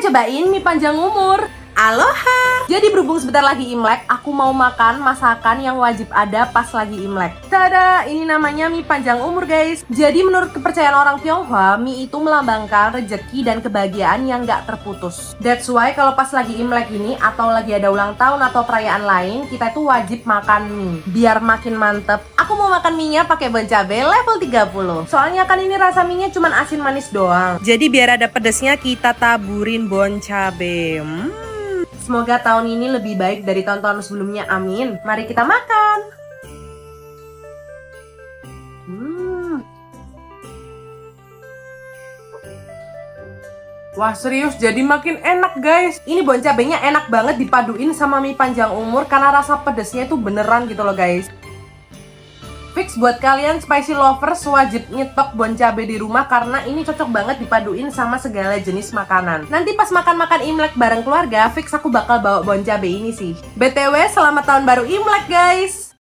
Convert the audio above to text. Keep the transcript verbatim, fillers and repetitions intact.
pengen cobain mie panjang umur. Aloha! Jadi berhubung sebentar lagi Imlek, aku mau makan masakan yang wajib ada pas lagi Imlek. Tada! Ini namanya mie panjang umur, guys. Jadi menurut kepercayaan orang Tionghoa, mie itu melambangkan rezeki dan kebahagiaan yang gak terputus. That's why kalau pas lagi Imlek ini, atau lagi ada ulang tahun atau perayaan lain, kita itu wajib makan mie. Biar makin mantep. Aku mau makan mie-nya pakai BonCabe level tiga puluh. Soalnya kan ini rasa mie-nya cuman asin manis doang. Jadi biar ada pedesnya, kita taburin BonCabe. Hmm. Semoga tahun ini lebih baik dari tahun-tahun sebelumnya, amin. Mari kita makan. Hmm. Wah serius, jadi makin enak guys. Ini boncabenya enak banget dipaduin sama mie panjang umur karena rasa pedesnya itu beneran gitu loh guys. Fix buat kalian spicy lovers wajib nyetok BonCabe di rumah karena ini cocok banget dipaduin sama segala jenis makanan. Nanti pas makan-makan Imlek bareng keluarga, fix aku bakal bawa BonCabe ini sih. B T W selamat tahun baru Imlek guys.